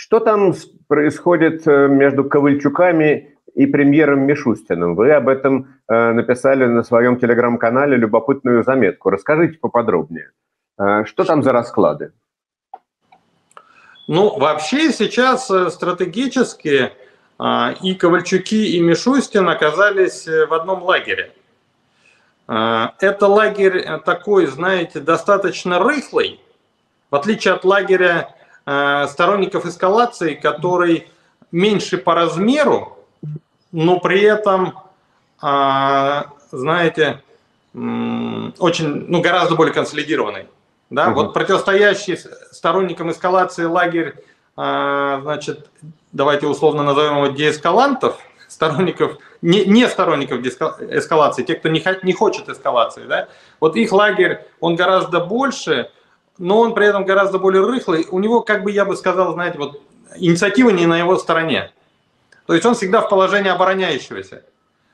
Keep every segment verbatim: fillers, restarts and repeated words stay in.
Что там происходит между Ковальчуками и премьером Мишустиным? Вы об этом написали на своем телеграм-канале любопытную заметку. Расскажите поподробнее. Что там за расклады? Ну, вообще сейчас стратегически и Ковальчуки, и Мишустин оказались в одном лагере. Это лагерь такой, знаете, достаточно рыхлый, в отличие от лагеря сторонников эскалации, который меньше по размеру, но при этом, знаете, очень, ну, гораздо более консолидированный. Да? Угу. Вот противостоящий сторонникам эскалации лагерь, значит, давайте условно назовем его деэскалантов, сторонников, не, не сторонников эскалации, те, кто не, не хочет эскалации, да? Вот их лагерь, он гораздо больше, но он при этом гораздо более рыхлый. У него, как бы я бы сказал, знаете, вот инициатива не на его стороне. То есть он всегда в положении обороняющегося.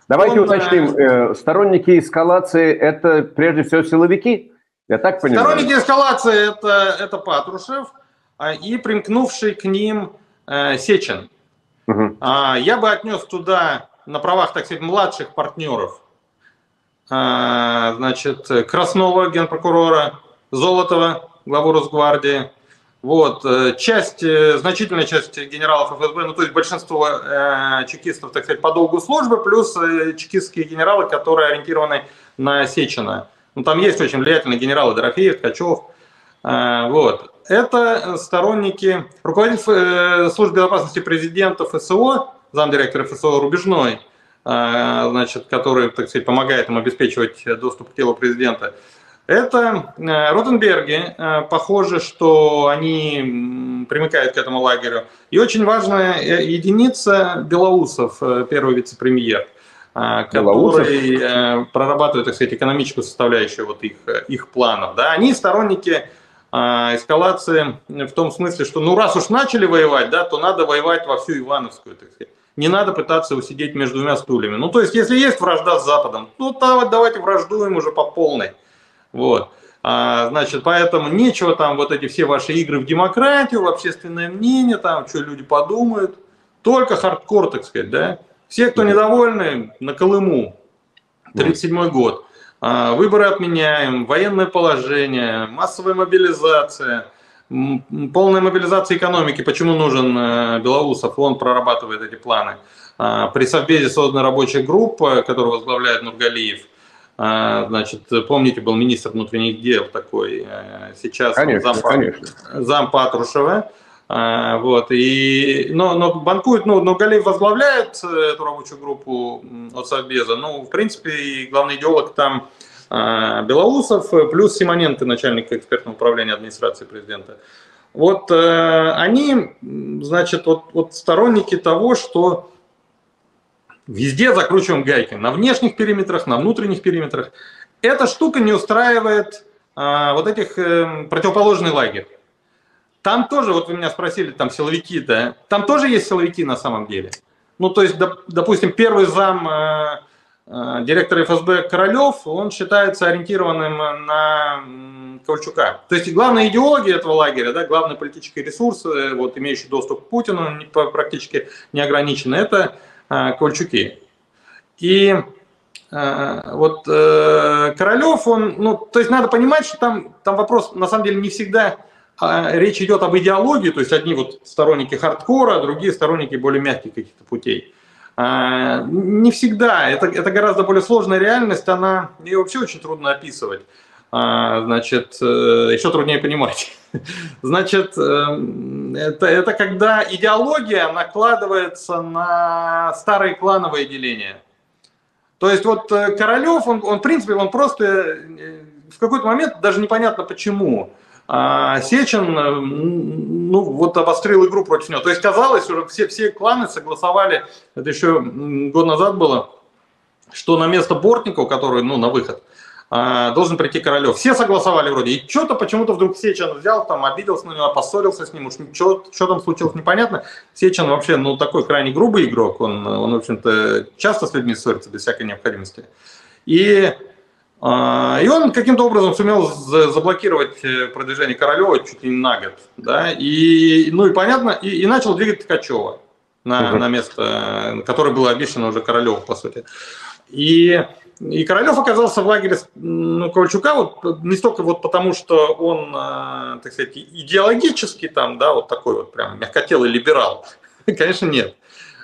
Давайте он, уточним, э, сторонники эскалации – это прежде всего силовики? Я так понимаю. Сторонники эскалации – это, это Патрушев и примкнувший к ним э, Сечин. Угу. А, я бы отнес туда на правах, так сказать, младших партнеров, а, значит, Краснова, генпрокурора, Золотова, главу Росгвардии, вот, часть, значительная часть генералов ФСБ, ну, то есть большинство э, чекистов, так сказать, по долгу службы, плюс э, чекистские генералы, которые ориентированы на Сечина. Ну, там есть очень влиятельные генералы Дорофеев, Ткачев, э, вот. Это сторонники, руководитель э, службы безопасности президента ФСО, замдиректора ФСО Рубежной, э, значит, который, так сказать, помогает им обеспечивать доступ к телу президента. Это э, Ротенберги, э, похоже, что они примыкают к этому лагерю. И очень важная единица Белоусов, э, первый вице-премьер, э, который э, прорабатывает, так сказать, экономическую составляющую вот их, их планов. Да? Они сторонники э, эскалации в том смысле, что ну раз уж начали воевать, да, то надо воевать во всю Ивановскую, так сказать. Не надо пытаться усидеть между двумя стульями. Ну то есть, если есть вражда с Западом, ну там давайте враждуем уже по полной. Вот, а, значит, поэтому нечего там вот эти все ваши игры в демократию, в общественное мнение, там, что люди подумают. Только хардкор, так сказать, да. Все, кто недовольны, на Колыму, тридцать седьмой год. А, выборы отменяем, военное положение, массовая мобилизация, полная мобилизация экономики. Почему нужен э, Белоусов? Он прорабатывает эти планы. А, при Совбезе создана рабочая группа, которую возглавляет Нургалиев. Значит, помните, был министр внутренних дел такой, сейчас конечно, зам, конечно. зам Патрушева, вот, и, но, но банкует, ну, Нургалиев возглавляет эту рабочую группу от Совбеза, ну, в принципе, и главный идеолог там Белоусов, плюс Симоненко, начальник экспертного управления администрации президента. Вот они, значит, вот, вот сторонники того, что... Везде закручиваем гайки, на внешних периметрах, на внутренних периметрах. Эта штука не устраивает а, вот этих э, противоположный лагерь. Там тоже, вот вы меня спросили, там силовики, да, там тоже есть силовики на самом деле. Ну, то есть, доп, допустим, первый зам э, э, директора ФСБ Королев, он считается ориентированным на э, Ковальчука. То есть, главные идеологи этого лагеря, да, главный политический ресурс, э, вот, имеющий доступ к Путину, не, практически неограниченный, это... Ковальчуки. И э, вот э, Королев, он, ну, то есть надо понимать, что там, там вопрос, на самом деле, не всегда э, речь идет об идеологии, то есть одни вот сторонники хардкора, другие сторонники более мягких каких-то путей. Э, не всегда, это, это гораздо более сложная реальность, она, ее вообще очень трудно описывать, э, значит, э, еще труднее понимать. Значит, это, это когда идеология накладывается на старые клановые деления. То есть вот Королев, он, он в принципе, он просто в какой-то момент, даже непонятно почему, Сечин, ну, вот обострил игру против него. То есть казалось, уже все, все кланы согласовали, это еще год назад было, что на место Бортникова, который, ну, на выход, должен прийти Королев. Все согласовали вроде. И что-то почему-то вдруг Сечин взял, там, обиделся на него, поссорился с ним. Уж что, что там случилось, непонятно. Сечин вообще, ну, такой крайне грубый игрок. Он, он в общем-то, часто с людьми ссорится без всякой необходимости. И И он каким-то образом сумел заблокировать продвижение Королева чуть ли не на год. Да? И, ну и понятно, и, и начал двигать Ткачева на, угу. на место, которое было обещано уже Королеву, по сути. И, и Королев оказался в лагере ну, Ковальчука вот, не столько вот потому, что он, так сказать, идеологически там, да, вот такой вот прям мягкотелый либерал. Конечно, нет.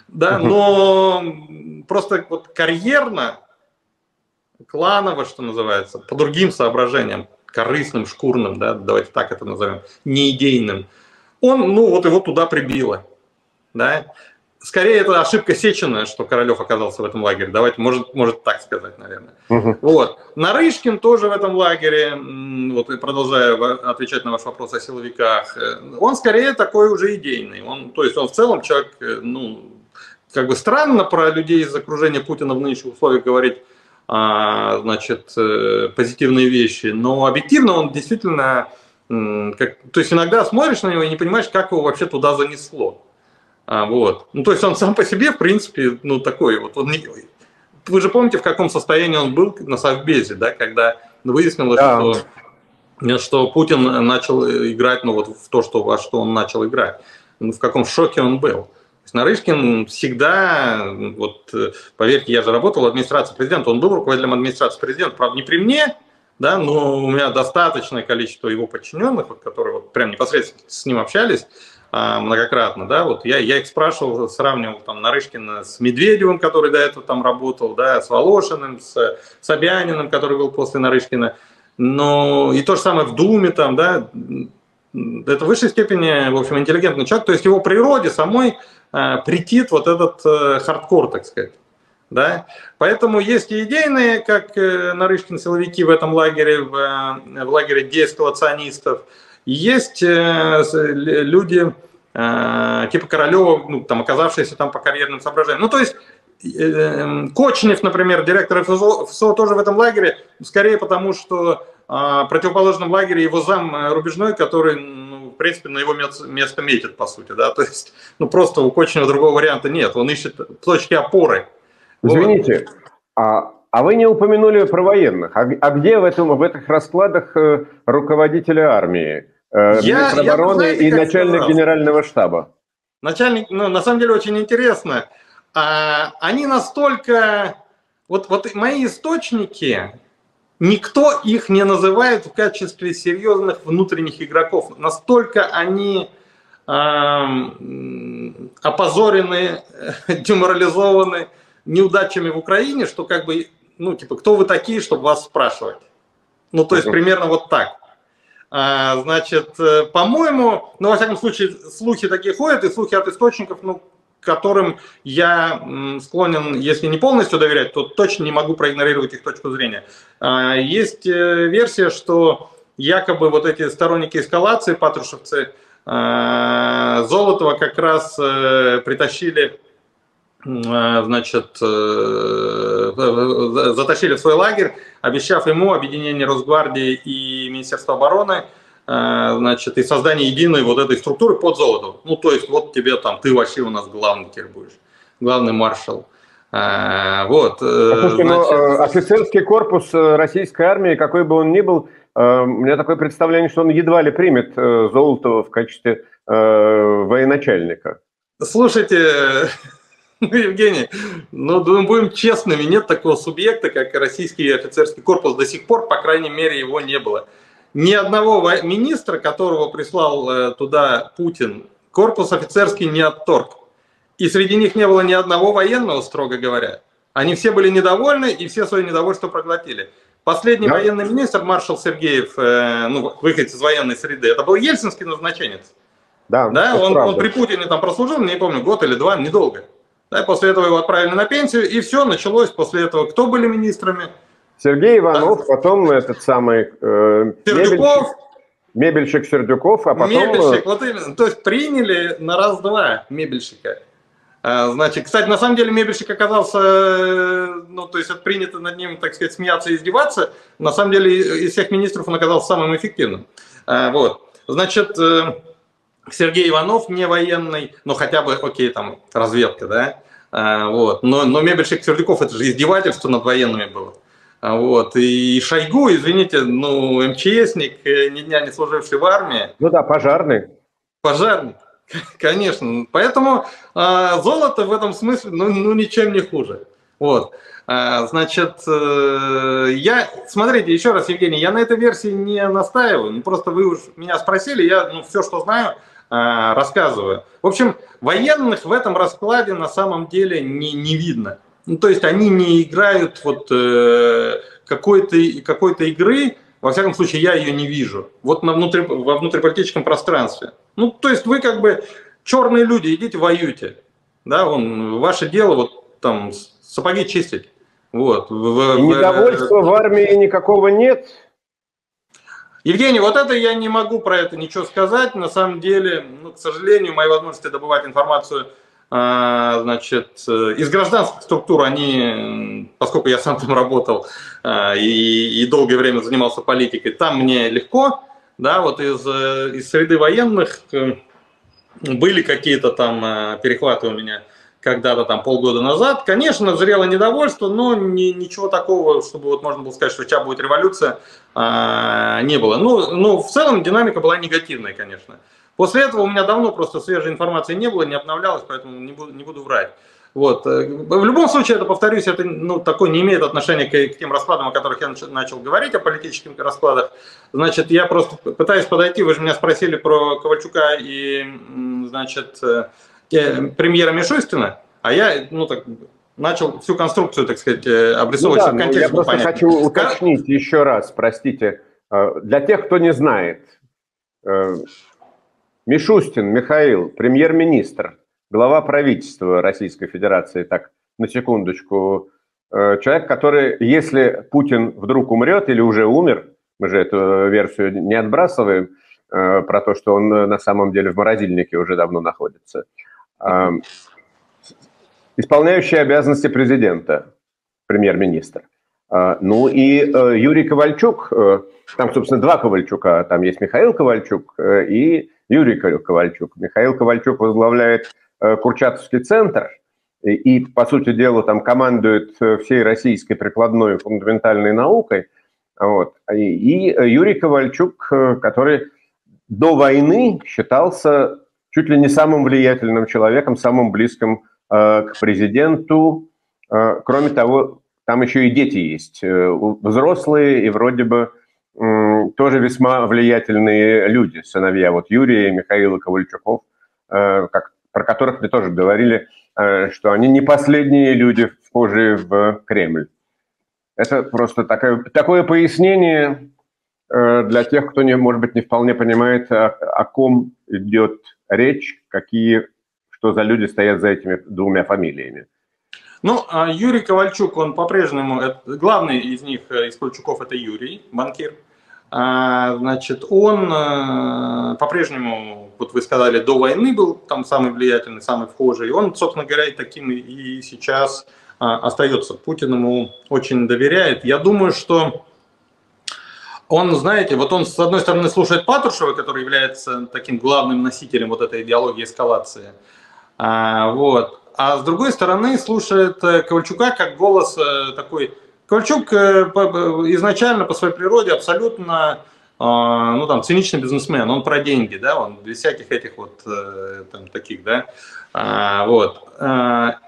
Да? Но угу. просто вот карьерно, кланово, что называется, по другим соображениям, корыстным, шкурным, да, давайте так это назовем, неидейным, он, ну, вот его туда прибило, да. Скорее, это ошибка Сечина, что Королев оказался в этом лагере, давайте, может, может так сказать, наверное. Угу. Вот. Нарышкин тоже в этом лагере, вот, и продолжая отвечать на ваш вопрос о силовиках, он скорее такой уже идейный, он, то есть он в целом человек, ну, как бы странно про людей из окружения Путина в нынешних условиях говорить, значит, позитивные вещи, но объективно он действительно, как, то есть иногда смотришь на него и не понимаешь, как его вообще туда занесло, вот. Ну, то есть он сам по себе, в принципе, ну такой вот, он не... Вы же помните, в каком состоянии он был на совбезе, да, когда выяснилось, да. что, что Путин начал играть, ну вот в то, что, во что он начал играть, в каком шоке он был. Нарышкин всегда, вот поверьте, я же работал в администрации президента, он был руководителем администрации президента, правда, не при мне, да, но у меня достаточное количество его подчиненных, вот, которые вот прям непосредственно с ним общались а, многократно, да, вот я, я их спрашивал, сравнивал там Нарышкина с Медведевым, который до этого там работал, да, с Волошиным, с Собяниным, который был после Нарышкина, но и то же самое в Думе там, да, это в высшей степени, в общем, интеллигентный человек, то есть его природе самой э, претит вот этот э, хардкор, так сказать, да, поэтому есть и идейные, как э, Нарышкин, силовики в этом лагере, в, э, в лагере деэскалационистов, есть э, люди э, типа Королева, ну, там, оказавшиеся там по карьерным соображениям, ну, то есть э, Кочнев, например, директор эф эс о, эф эс о тоже в этом лагере, скорее потому, что в противоположном лагере его зам Рубежной, который, ну, в принципе, на его место метит, по сути, да, то есть, ну, просто у Кочнева другого варианта нет, он ищет точки опоры. Извините, вот. а, а вы не упомянули про военных, а, а где в, этом, в этих раскладах руководителя армии, я, министр я, обороны знаете, и начальник сказал. Генерального штаба? Начальник, ну, на самом деле, очень интересно, а, они настолько, вот, вот мои источники... Никто их не называет в качестве серьезных внутренних игроков. Настолько они эм, опозорены, деморализованы неудачами в Украине, что как бы, ну, типа, кто вы такие, чтобы вас спрашивать? Ну, то есть, примерно вот так. А, значит, по-моему, ну, во всяком случае, слухи такие ходят, и слухи от источников, ну, которым я склонен, если не полностью доверять, то точно не могу проигнорировать их точку зрения. Есть версия, что якобы вот эти сторонники эскалации, патрушевцы, Золотова как раз притащили, значит, затащили в свой лагерь, обещав ему объединение Росгвардии и Министерства обороны, значит, и создание единой вот этой структуры под Золотом. Ну, то есть, вот тебе там, ты вообще у нас главный теперь будешь, главный маршал. А, вот. Слушайте, значит... но, офицерский корпус российской армии, какой бы он ни был, у меня такое представление, что он едва ли примет Золотова в качестве военачальника. Слушайте, Евгений, ну, будем честными, нет такого субъекта, как российский офицерский корпус до сих пор, по крайней мере, его не было. Ни одного министра, которого прислал туда Путин, корпус офицерский не отторг. И среди них не было ни одного военного, строго говоря. Они все были недовольны и все свои недовольства проглотили. Последний да. военный министр, маршал Сергеев, ну, выходец из военной среды, это был ельцинский назначенец. Да, да, он, он при Путине там прослужил, не помню, год или два, недолго. Да, после этого его отправили на пенсию, и все началось после этого. Кто были министрами? Сергей Иванов, да. потом этот самый э, Сердюков, мебельщик, мебельщик Сердюков, а потом... Мебельщик, вот именно. То есть приняли на раз-два мебельщика. А, значит, кстати, на самом деле мебельщик оказался, ну, то есть принято над ним, так сказать, смеяться и издеваться. На самом деле из всех министров он оказался самым эффективным. А, вот. Значит, Сергей Иванов не военный, но хотя бы, окей, там, разведка, да? А, вот. Но, но мебельщик Сердюков, это же издевательство над военными было. Вот. И Шойгу, извините, ну, МЧСник, ни дня не служивший в армии. Ну да, пожарный. Пожарный, конечно. Поэтому э, золото в этом смысле ну, ну, ничем не хуже. Вот. А, значит, э, я, смотрите, еще раз, Евгений, я на этой версии не настаиваю. Просто вы уж меня спросили, я ну, все, что знаю, э, рассказываю. В общем, военных в этом раскладе на самом деле не, не видно. Ну, то есть они не играют вот, э, какой-то, какой-то игры, во всяком случае, я ее не вижу, вот на внутри, во внутриполитическом пространстве. Ну, то есть вы как бы черные люди, идите воюйте, да, вон, ваше дело вот там сапоги чистить. Вот. Недовольства в армии никакого нет? Евгений, вот это я не могу про это ничего сказать, на самом деле, ну, к сожалению, мои возможности добывать информацию... Значит, из гражданских структур они, поскольку я сам там работал и, и долгое время занимался политикой, там мне легко, да, вот из, из среды военных были какие-то там перехваты у меня когда-то там полгода назад. Конечно, зрело недовольство, но ни, ничего такого, чтобы вот можно было сказать, что сейчас будет революция, не было. Ну, ну, в целом динамика была негативная, конечно. После этого у меня давно просто свежей информации не было, не обновлялось, поэтому не буду, не буду врать. Вот. В любом случае, это, повторюсь, это ну, такое не имеет отношения к, к тем раскладам, о которых я начал говорить, о политических раскладах. Значит, я просто пытаюсь подойти, вы же меня спросили про Ковальчука и, значит, премьера Мишустина, а я, ну, так... начал всю конструкцию, так сказать, обрисовывать ну да, в контексте. Я просто понятно. Хочу уточнить еще раз, простите, для тех, кто не знает. Мишустин Михаил, премьер-министр, глава правительства Российской Федерации, так, на секундочку, человек, который, если Путин вдруг умрет или уже умер, мы же эту версию не отбрасываем, про то, что он на самом деле в морозильнике уже давно находится, исполняющий обязанности президента, премьер-министр. Ну и Юрий Ковальчук, там, собственно, два Ковальчука, там есть Михаил Ковальчук и Юрий Ковальчук. Михаил Ковальчук возглавляет Курчатовский центр и, и, по сути дела, там командует всей российской прикладной фундаментальной наукой. Вот. И Юрий Ковальчук, который до войны считался чуть ли не самым влиятельным человеком, самым близким к президенту. Кроме того, там еще и дети есть, взрослые и вроде бы тоже весьма влиятельные люди, сыновья вот Юрия и Михаила Ковальчуков, как, про которых мы тоже говорили, что они не последние люди, вхожие в Кремль. Это просто такое, такое пояснение для тех, кто, не, может быть, не вполне понимает, о, о ком идет речь, какие... что за люди стоят за этими двумя фамилиями. Ну, Юрий Ковальчук, он по-прежнему, главный из них, из Ковальчуков, это Юрий, банкир. Значит, он по-прежнему, вот вы сказали, до войны был там самый влиятельный, самый вхожий. Он, собственно говоря, таким и сейчас остается. Путин ему очень доверяет. Я думаю, что он, знаете, вот он, с одной стороны, слушает Патрушева, который является таким главным носителем вот этой идеологии эскалации, А, вот. А с другой стороны слушает Ковальчука как голос такой. Ковальчук изначально по своей природе абсолютно ну, там, циничный бизнесмен, он про деньги, да, он без всяких этих вот там, таких, да. А, вот.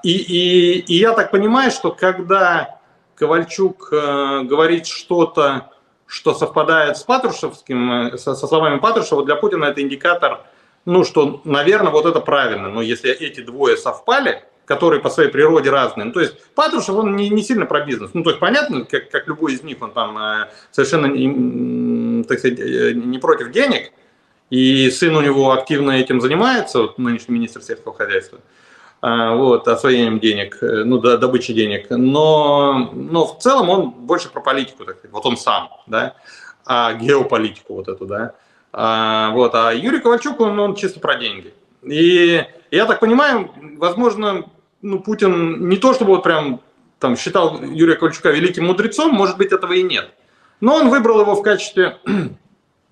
И, и, и я так понимаю, что когда Ковальчук говорит что-то, что совпадает с Патрушевским, со словами Патрушева, для Путина это индикатор. Ну, что, наверное, вот это правильно. Но если эти двое совпали, которые по своей природе разные. Ну, то есть Патрушев, он не, не сильно про бизнес. Ну, то есть понятно, как, как любой из них, он там э, совершенно, не, так сказать, не против денег. И сын у него активно этим занимается, вот, нынешний министр сельского хозяйства, э, вот, освоением денег, э, ну, до, добычей денег. Но, но в целом он больше про политику, так сказать. Вот он сам, да, а геополитику вот эту, да. А, вот, а Юрий Ковальчук, он, он чисто про деньги. И я так понимаю, возможно, ну, Путин не то чтобы вот прям там считал Юрия Ковальчука великим мудрецом, может быть, этого и нет. Но он выбрал его в качестве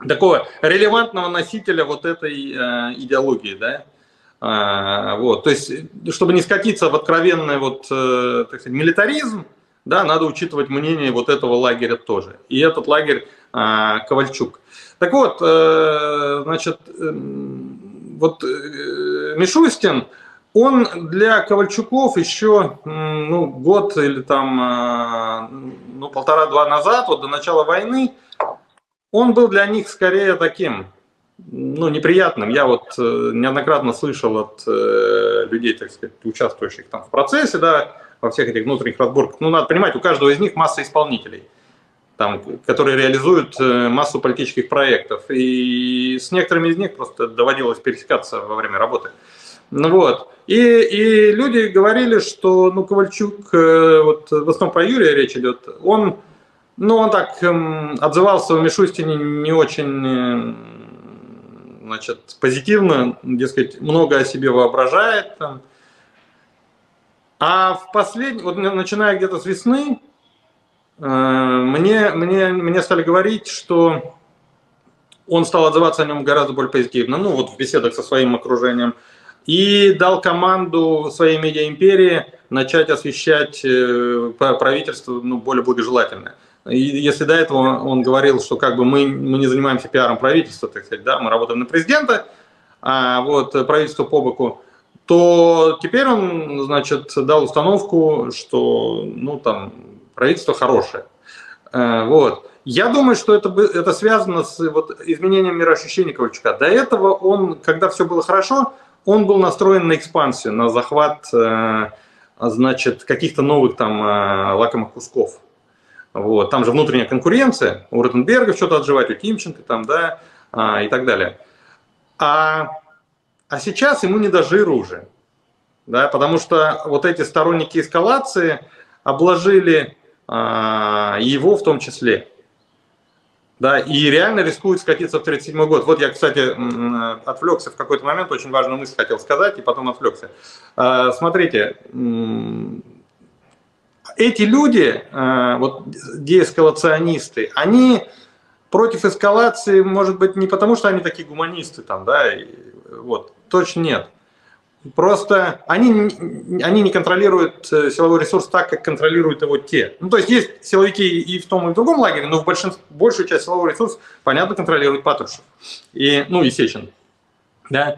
такого релевантного носителя вот этой э, идеологии, да. А, вот, то есть, чтобы не скатиться в откровенный вот, э, так сказать, милитаризм, Да, надо учитывать мнение вот этого лагеря тоже. И этот лагерь э, Ковальчук. Так вот, э, значит, э, вот э, Мишустин, он для Ковальчуков еще э, ну, год или там э, ну, полтора-два назад, вот до начала войны, он был для них скорее таким, ну, неприятным. Я вот э, неоднократно слышал от э, людей, так сказать, участвующих там в процессе, да, во всех этих внутренних разборках. Ну, надо понимать, у каждого из них масса исполнителей, там, которые реализуют массу политических проектов. И с некоторыми из них просто доводилось пересекаться во время работы. Ну, вот. И, и люди говорили, что, ну, Ковальчук, вот в основном про Юрия речь идет, он, ну, он так эм, отзывался в Мишустине не очень, значит, позитивно, дескать, много о себе воображает, там. А в последний, вот начиная где-то с весны, мне, мне, мне стали говорить, что он стал отзываться о нем гораздо более позитивно, ну вот в беседах со своим окружением, и дал команду своей медиаимперии начать освещать правительство ну, более благожелательно. И если до этого он говорил, что как бы мы, мы не занимаемся пиаром правительства, так сказать, да, мы работаем на президента, а вот правительство по боку, то теперь он, значит, дал установку, что, ну, там, правительство хорошее. Вот. Я думаю, что это, это связано с вот, изменением мироощущения Ковальчука. До этого он, когда все было хорошо, он был настроен на экспансию, на захват, значит, каких-то новых там лакомых кусков. Вот. Там же внутренняя конкуренция, у Ротенберга что-то отживать, у Тимченко там, да, и так далее. А... А сейчас ему не до жира уже, да, потому что вот эти сторонники эскалации обложили а, его в том числе, да, и реально рискуют скатиться в тридцать седьмой год. Вот я, кстати, отвлекся в какой-то момент, очень важную мысль хотел сказать, и потом отвлекся. А, смотрите, эти люди, а, вот деэскалационисты, они против эскалации, может быть, не потому, что они такие гуманисты, там, да, и, вот, точно нет. Просто они, они не контролируют силовой ресурс так, как контролируют его те. Ну, то есть есть силовики и в том, и в другом лагере, но в большинстве, большую часть силового ресурса, понятно, контролирует Патрушев. И, ну, и Сечин. Да?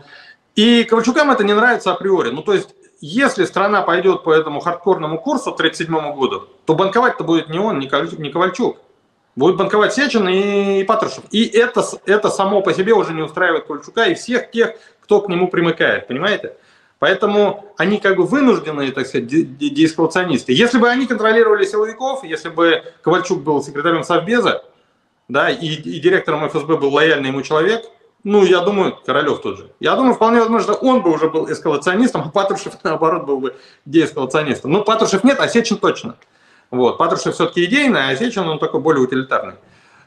И Ковальчукам это не нравится априори. Ну, то есть, если страна пойдет по этому хардкорному курсу к тридцать седьмому году, то банковать-то будет не он, не Ковальчук. Будут банковать Сечин и Патрушев. И это, это само по себе уже не устраивает Ковальчука и всех тех, кто к нему примыкает, понимаете? Поэтому они как бы вынужденные, так сказать, деэскалационисты. Если бы они контролировали силовиков, если бы Ковальчук был секретарем Совбеза, да, и, и директором ФСБ был лояльный ему человек, ну, я думаю, Королев тот же. Я думаю, вполне возможно, он бы уже был эскалационистом, а Патрушев, наоборот, был бы деэскалационистом. Но Патрушев нет, а Сечин точно. Вот. Патрушев все-таки идейный, а Сечин он такой более утилитарный.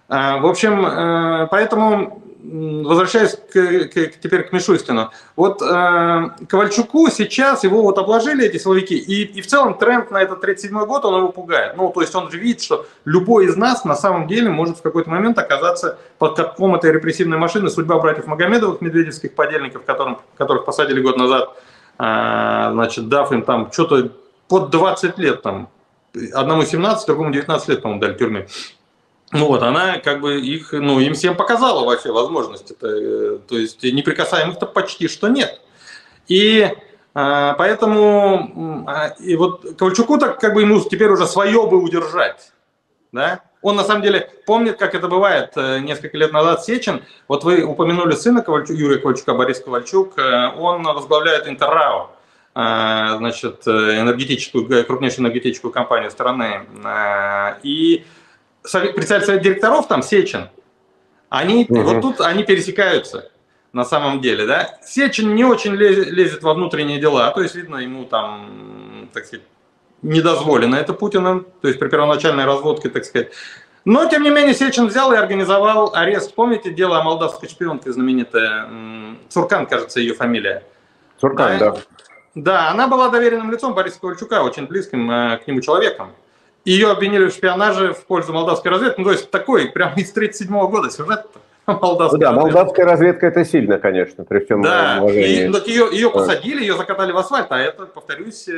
В общем, поэтому, возвращаясь к, к, теперь к Мишустину, вот Ковальчуку сейчас его вот обложили эти силовики, и, и в целом тренд на этот тридцать седьмой год, он его пугает. Ну, то есть он же видит, что любой из нас на самом деле может в какой-то момент оказаться под катком этой репрессивной машины. Судьба братьев Магомедовых, медведевских подельников, которым, которых посадили год назад, значит, дав им там что-то под двадцать лет там. Одному семнадцать, другому девятнадцать лет, по-моему, дали тюрьмы. Ну вот, она как бы их, ну, им всем показала вообще возможность. Это, то есть неприкасаемых-то почти что нет. И а, поэтому, а, и вот Ковальчуку так как бы ему теперь уже свое бы удержать. Да? Он на самом деле помнит, как это бывает несколько лет назад Сечин. Вот вы упомянули сына Ковальчука, Юрия Ковальчука, Борис Ковальчук, он возглавляет Интеррао. Значит, энергетическую, крупнейшую энергетическую компанию страны. И представитель совет директоров там, Сечин, они, угу. вот тут они пересекаются на самом деле. Да? Сечин не очень лезет, лезет во внутренние дела, то есть, видно, ему там, так сказать, не дозволено это Путиным, то есть при первоначальной разводке, так сказать. Но, тем не менее, Сечин взял и организовал арест. Помните дело о молдавской шпионке знаменитая? Цуркан, кажется, ее фамилия. Цуркан, да. да. Да, она была доверенным лицом Бориса Ковальчука, очень близким э, к нему человеком. Ее обвинили в шпионаже в пользу молдавской разведки. Ну, то есть такой, прям из тридцать седьмого года сюжет молдавской ну, да, разведки. Молдавская разведка – это сильно, конечно, при всем да, уважении. Да, ее, ее посадили, ее закатали в асфальт, а это, повторюсь,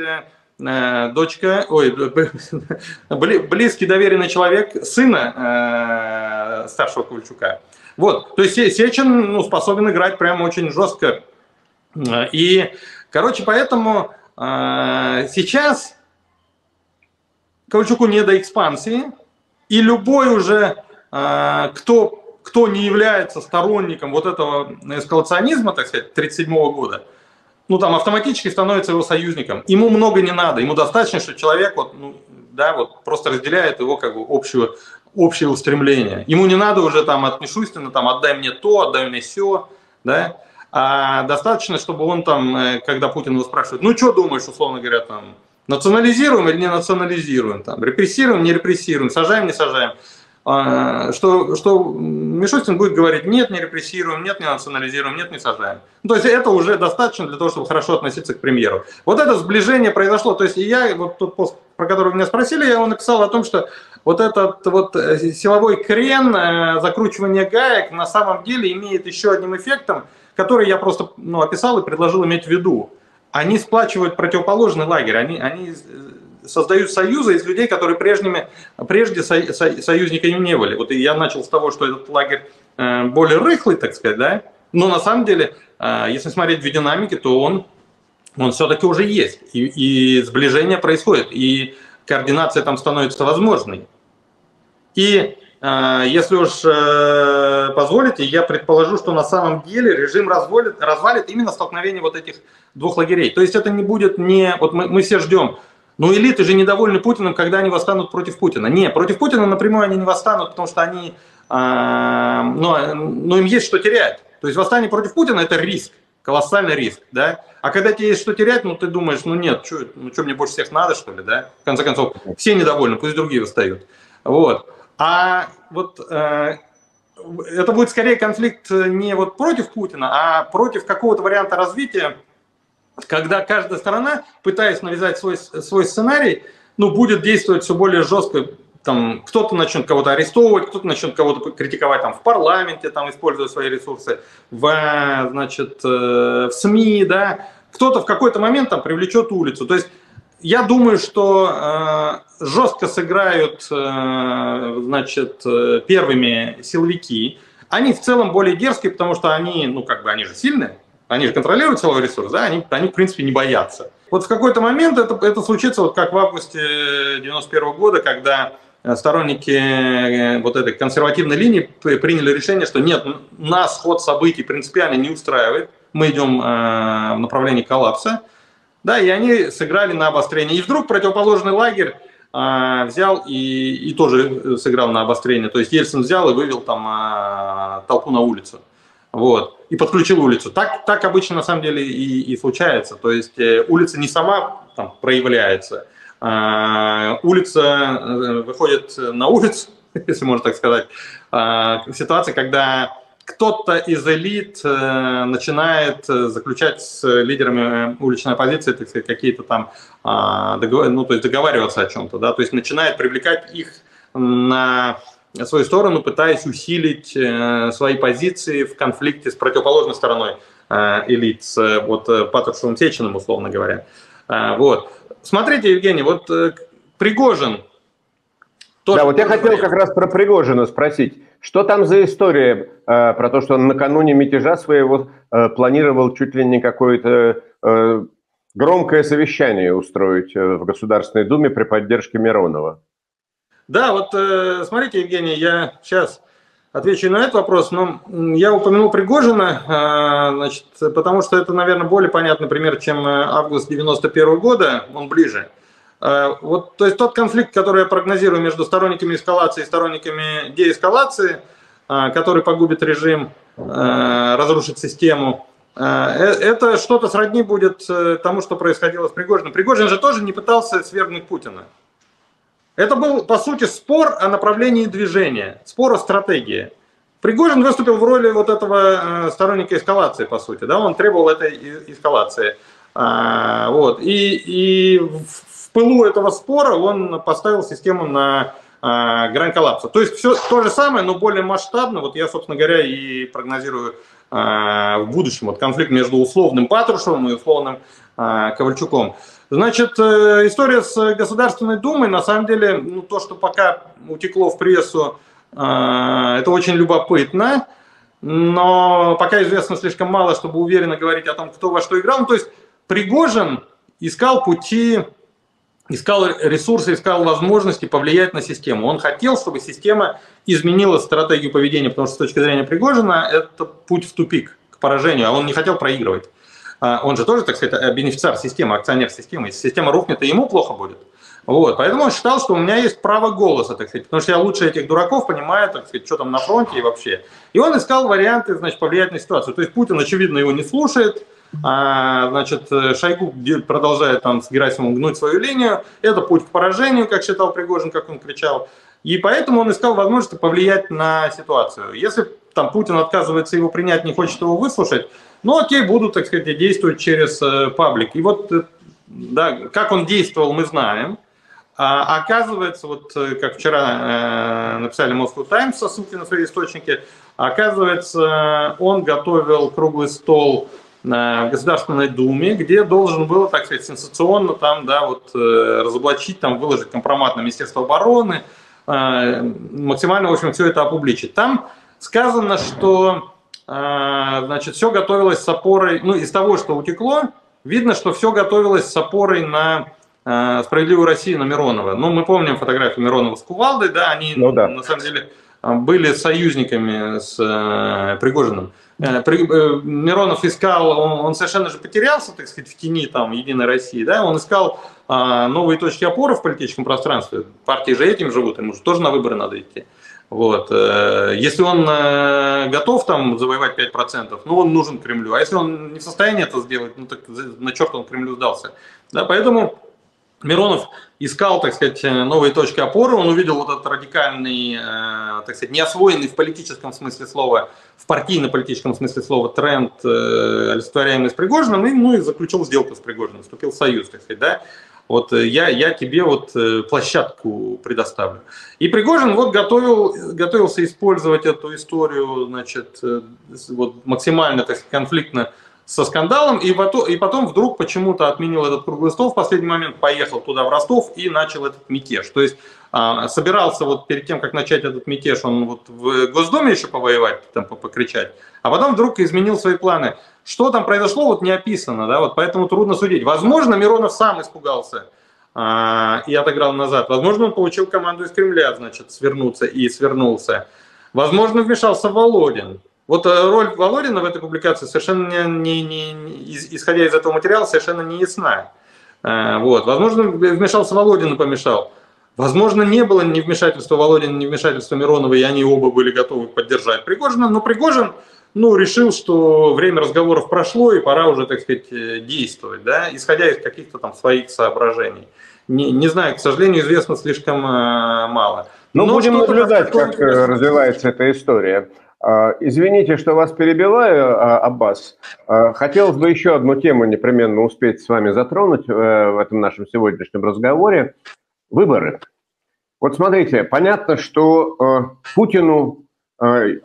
дочка, ой, близкий доверенный человек сына э, старшего Ковальчука. Вот, то есть Сечин, ну, способен играть прям очень жестко. И, короче, поэтому э, сейчас Ковальчуку не до экспансии, и любой уже, э, кто, кто не является сторонником вот этого эскалационизма, так сказать, тридцать седьмого года, ну, там, автоматически становится его союзником. Ему много не надо, ему достаточно, что человек вот, ну, да, вот просто разделяет его как бы общую, общее устремление. Ему не надо уже там от Мишустина, там, отдай мне то, отдай мне сё, да, а достаточно, чтобы он там, когда Путин его спрашивает, ну, что думаешь, условно говоря, там, национализируем или не национализируем, там, репрессируем, не репрессируем, сажаем, не сажаем, что, что Мишустин будет говорить, нет, не репрессируем, нет, не национализируем, нет, не сажаем. Ну, то есть это уже достаточно для того, чтобы хорошо относиться к премьеру. Вот это сближение произошло. То есть я, вот тот пост, про который меня спросили, я его написал о том, что вот этот вот силовой крен, закручивание гаек на самом деле имеет еще одним эффектом, который я просто, ну, описал и предложил иметь в виду. Они сплачивают противоположный лагерь, они, они создают союзы из людей, которые прежними, прежде со, со, союзниками не были. Вот и я начал с того, что этот лагерь э, более рыхлый, так сказать, да, но на самом деле, э, если смотреть в динамике, то он, он все-таки уже есть, и, и сближение происходит, и координация там становится возможной. И э, если уж э, позволите, я предположу, что на самом деле режим развалит, развалит именно столкновение вот этих двух лагерей. То есть это не будет не... Вот мы, мы все ждем, но элиты же недовольны Путиным, когда они восстанут против Путина. Не, против Путина напрямую они не восстанут, потому что они, э, но, но им есть что терять. То есть восстание против Путина – это риск, колоссальный риск, да. А когда тебе есть что терять, ну ты думаешь, ну нет, что, ну, мне больше всех надо, что ли, да? В конце концов, все недовольны, пусть другие восстают. Вот. А вот э, это будет скорее конфликт не вот против Путина, а против какого-то варианта развития, когда каждая сторона, пытаясь навязать свой, свой сценарий, ну, будет действовать все более жестко. Там кто-то начнет кого-то арестовывать, кто-то начнет кого-то критиковать там в парламенте, там, используя свои ресурсы, в, значит, в СМИ, да. Кто-то в какой-то момент там привлечет улицу. То есть я думаю, что э, жестко сыграют, э, значит, первыми силовики. Они в целом более дерзкие, потому что они, ну, как бы, они же сильные. Они же контролируют силовой ресурс, да, они, они в принципе не боятся. Вот в какой-то момент это, это случится, вот как в августе девяносто первого года, когда сторонники вот этой консервативной линии приняли решение, что нет, нас ход событий принципиально не устраивает, мы идем э, в направлении коллапса, да, и они сыграли на обострение. И вдруг противоположный лагерь э, взял и, и тоже сыграл на обострение, то есть Ельцин взял и вывел там э, толпу на улицу. Вот. И подключил улицу. Так, так обычно на самом деле и, и случается. То есть э, улица не сама там проявляется. Э, улица э, выходит на улицу, если можно так сказать, э, ситуация, когда кто-то из элит э, начинает заключать с лидерами уличной оппозиции, так сказать, какие-то там э, договор... ну, то есть договариваться о чем-то, да, то есть начинает привлекать их на свою сторону, пытаясь усилить э, свои позиции в конфликте с противоположной стороной э, элит, с э, вот, э, Патрушевым, Сечиным, условно говоря. Э, вот. Смотрите, Евгений, вот э, Пригожин... Да, вот я хотел говорить как раз про Пригожина спросить. Что там за история э, про то, что он накануне мятежа своего э, планировал чуть ли не какое-то э, громкое совещание устроить э, в Государственной Думе при поддержке Миронова? Да, вот смотрите, Евгений, я сейчас отвечу на этот вопрос, но я упомянул Пригожина, значит, потому что это, наверное, более понятный пример, чем август девяносто первого года, он ближе. Вот, то есть тот конфликт, который я прогнозирую между сторонниками эскалации и сторонниками деэскалации, который погубит режим, разрушит систему, это что-то сродни будет тому, что происходило с Пригожиным. Пригожин же тоже не пытался свергнуть Путина. Это был, по сути, спор о направлении движения, спор о стратегии. Пригожин выступил в роли вот этого сторонника эскалации, по сути, да, он требовал этой эскалации. А, вот. и, и в пылу этого спора он поставил систему на грань коллапса. То есть все то же самое, но более масштабно. Вот я, собственно говоря, и прогнозирую в будущем вот конфликт между условным Патрушевым и условным Ковальчуком. Значит, история с Государственной Думой, на самом деле, ну, то, что пока утекло в прессу, это очень любопытно, но пока известно слишком мало, чтобы уверенно говорить о том, кто во что играл. Ну, то есть Пригожин искал пути, искал ресурсы, искал возможности повлиять на систему. Он хотел, чтобы система изменила стратегию поведения, потому что с точки зрения Пригожина это путь в тупик, к поражению, а он не хотел проигрывать. Он же тоже, так сказать, бенефициар системы, акционер системы. Если система рухнет, и ему плохо будет. Вот. Поэтому он считал, что у меня есть право голоса, так сказать, потому что я лучше этих дураков понимаю, так сказать, что там на фронте и вообще. И он искал варианты, значит, повлиять на ситуацию. То есть Путин, очевидно, его не слушает. А, значит, Шойгу продолжает там с Герасимовым гнуть свою линию. Это путь к поражению, как считал Пригожин, как он кричал. И поэтому он искал возможность повлиять на ситуацию. Если там Путин отказывается его принять, не хочет его выслушать, ну окей, будут, так сказать, действовать через паблик. И вот, да, как он действовал, мы знаем. А оказывается, вот как вчера написали Moscow Times со ссылки на свои источники, оказывается, он готовил круглый стол в Государственной Думе, где должен был, так сказать, сенсационно там, да, вот, разоблачить, там, выложить компромат на Министерство обороны, максимально, в общем, все это опубличить. Там сказано, что, значит, все готовилось с опорой, ну, из того, что утекло, видно, что все готовилось с опорой на «Справедливую Россию», на Миронова. Ну, мы помним фотографию Миронова с кувалдой, да, они, ну, да, на самом деле были союзниками с э, Пригожиным. Э, при, э, Миронов искал, он, он совершенно же потерялся, так сказать, в тени там «Единой России», да, он искал э, новые точки опоры в политическом пространстве, партии же этим живут, ему же тоже на выборы надо идти. Вот. Если он готов там завоевать пять процентов, ну он нужен Кремлю. А если он не в состоянии это сделать, ну так на черт он Кремлю сдался. Да, поэтому Миронов искал, так сказать, новые точки опоры. Он увидел вот этот радикальный, так сказать, неосвоенный в политическом смысле слова, в партийно-политическом смысле слова тренд, олицетворяемый с Пригожиным, и, ну и заключил сделку с Пригожиным, вступил в союз, так сказать, да. Вот я, я тебе вот площадку предоставлю. И Пригожин вот готовил, готовился использовать эту историю, значит, вот максимально, так сказать, конфликтно со скандалом. И потом, и потом вдруг почему-то отменил этот круглый стол в последний момент, поехал туда, в Ростов, и начал этот мятеж. То есть собирался вот перед тем, как начать этот мятеж, он вот в Госдуме еще повоевать, там покричать, а потом вдруг изменил свои планы. Что там произошло, вот не описано, да, вот поэтому трудно судить. Возможно, Миронов сам испугался э, и отыграл назад. Возможно, он получил команду из Кремля, значит, свернуться, и свернулся. Возможно, вмешался Володин. Вот роль Володина в этой публикации, совершенно не, не, не, исходя из этого материала, совершенно не ясна. Э, вот. Возможно, вмешался Володин и помешал. Возможно, не было ни вмешательства Володина, ни вмешательства Миронова, и они оба были готовы поддержать Пригожина, но Пригожин, ну, решил, что время разговоров прошло, и пора уже, так сказать, действовать, да, исходя из каких-то там своих соображений. Не, не знаю, к сожалению, известно слишком мало. Но, Но будем наблюдать, как интересно развивается эта история. Извините, что вас перебиваю, Аббас. Хотелось бы еще одну тему непременно успеть с вами затронуть в этом нашем сегодняшнем разговоре. Выборы. Вот смотрите, понятно, что Путину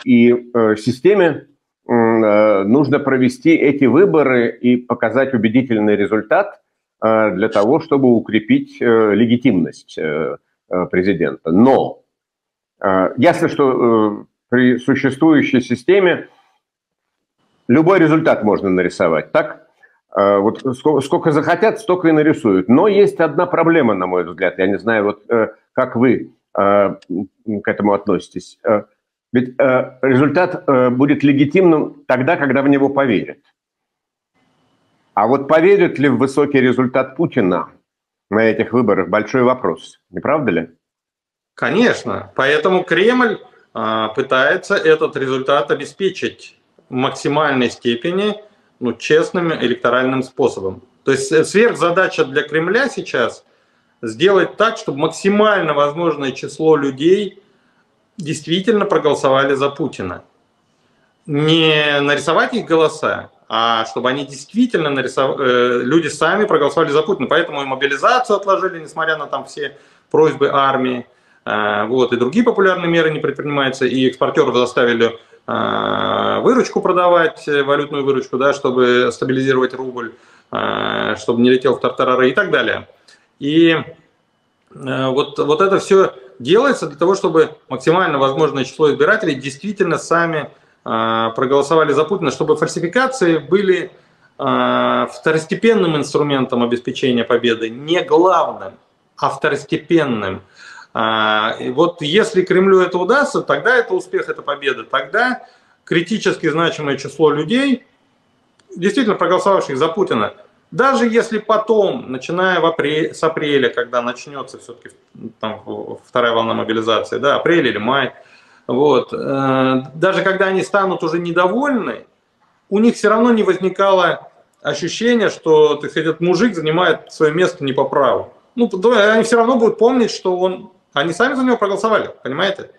и системе нужно провести эти выборы и показать убедительный результат для того, чтобы укрепить легитимность президента. Но ясно, что при существующей системе любой результат можно нарисовать, так? Вот сколько захотят, столько и нарисуют. Но есть одна проблема, на мой взгляд. Я не знаю, вот как вы к этому относитесь. Ведь э, результат э, будет легитимным тогда, когда в него поверят. А вот поверят ли в высокий результат Путина на этих выборах – большой вопрос. Не правда ли? Конечно. Поэтому Кремль э, пытается этот результат обеспечить в максимальной степени, ну, честным электоральным способом. То есть сверхзадача для Кремля сейчас – сделать так, чтобы максимально возможное число людей действительно проголосовали за Путина. Не нарисовать их голоса, а чтобы они действительно нарисовали, люди сами проголосовали за Путина. Поэтому и мобилизацию отложили, несмотря на там все просьбы армии. Вот, и другие популярные меры не предпринимаются, и экспортеров заставили выручку продавать, валютную выручку, да, чтобы стабилизировать рубль, чтобы не летел в тартарары и так далее. И вот, вот это все делается для того, чтобы максимально возможное число избирателей действительно сами проголосовали за Путина, чтобы фальсификации были второстепенным инструментом обеспечения победы, не главным, а второстепенным. И вот если Кремлю это удастся, тогда это успех, это победа. Тогда критически значимое число людей, действительно проголосовавших за Путина, даже если потом, начиная в апрель, с апреля, когда начнется все-таки вторая волна мобилизации, да, апрель или май, вот, даже когда они станут уже недовольны, у них все равно не возникало ощущения, что, так сказать, этот мужик занимает свое место не по праву. Ну, они все равно будут помнить, что он... Они сами за него проголосовали, понимаете?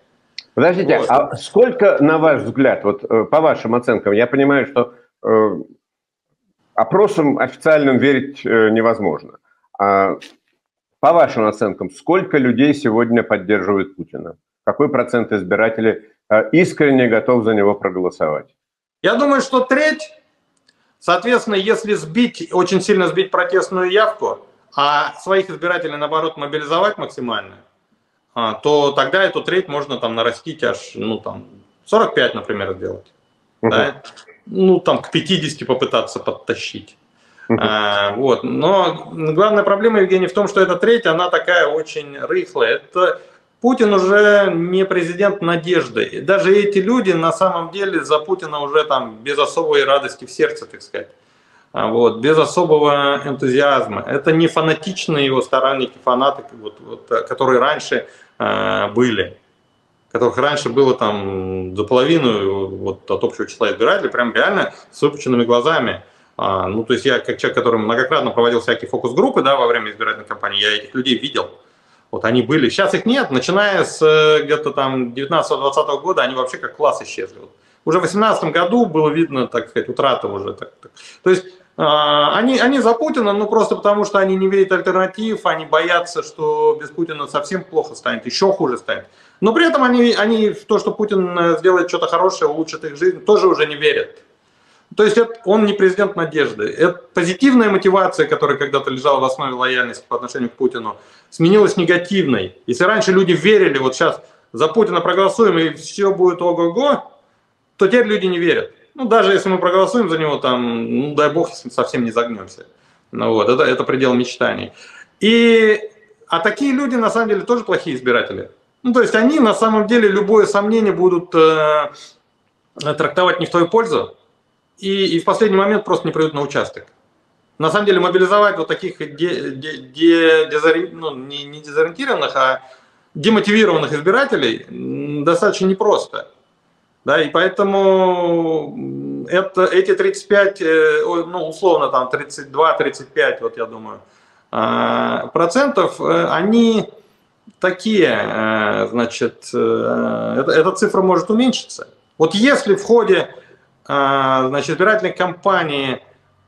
Подождите, вот. А сколько, на ваш взгляд, вот по вашим оценкам, я понимаю, что э, опросам официальным верить э, невозможно. А по вашим оценкам, сколько людей сегодня поддерживают Путина? Какой процент избирателей э, искренне готов за него проголосовать? Я думаю, что треть. Соответственно, если сбить, очень сильно сбить протестную явку, а своих избирателей, наоборот, мобилизовать максимально, то тогда эту треть можно там нарастить аж, ну, там, сорок пять, например, сделать. Uh-huh. Да? Ну, там, к пятидесяти попытаться подтащить. Uh-huh. а, вот. Но главная проблема, Евгений, в том, что эта треть, она такая очень рыхлая. Это Путин уже не президент надежды. И даже эти люди, на самом деле, за Путина уже там без особой радости в сердце, так сказать. Вот, без особого энтузиазма. Это не фанатичные его сторонники, фанаты, вот, вот, которые раньше э, были, которых раньше было там за половину вот, от общего числа избирателей, прям реально с выпученными глазами. А, ну, то есть я, как человек, который многократно проводил всякие фокус-группы, да, во время избирательной кампании, я этих людей видел. Вот они были. Сейчас их нет. Начиная с где-то там девятнадцатого-двадцатого года они вообще как класс исчезли. Уже в две тысячи восемнадцатом году было видно, так сказать, утрата уже. Так, так. То есть Они, они за Путина, ну просто потому, что они не видят альтернатив, они боятся, что без Путина совсем плохо станет, еще хуже станет. Но при этом они, они в то, что Путин сделает что-то хорошее, улучшит их жизнь, тоже уже не верят. То есть это, он не президент надежды. Это позитивная мотивация, которая когда-то лежала в основе лояльности по отношению к Путину, сменилась негативной. Если раньше люди верили, вот сейчас за Путина проголосуем и все будет ого-го, то теперь люди не верят. Ну, даже если мы проголосуем за него, там, ну, дай бог, если мы совсем не загнемся. Ну, вот, это, это предел мечтаний. И, а такие люди, на самом деле, тоже плохие избиратели. Ну, то есть они, на самом деле, любое сомнение будут э, трактовать не в твою пользу и, и в последний момент просто не придут на участок. На самом деле, мобилизовать вот таких де, де, де, дезори, ну, не, не дезориентированных, а демотивированных избирателей достаточно непросто. Да, и поэтому это, эти тридцать пять, ну, условно, там тридцать два тридцать пять, вот я думаю, процентов, они такие, значит, эта, эта цифра может уменьшиться. Вот если в ходе, значит, избирательной кампании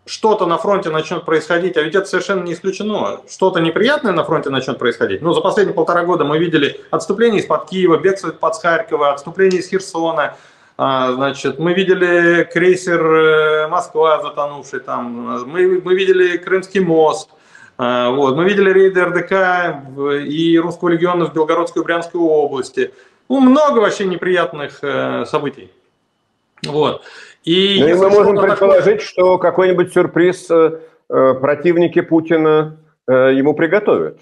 что-то на фронте начнет происходить, а ведь это совершенно не исключено, что-то неприятное на фронте начнет происходить. Ну, за последние полтора года мы видели отступление из-под Киева, бегство из-под Харькова, отступление из Херсона. Значит, мы видели крейсер «Москва», затонувший там. Мы, мы видели Крымский мост. Вот. Мы видели рейды эр дэ ка и Русского легиона в Белгородской и Брянской области. Ну, много вообще неприятных событий. Вот. И, ну, и мы можем предположить, такое... что какой-нибудь сюрприз э, противники Путина э, ему приготовят.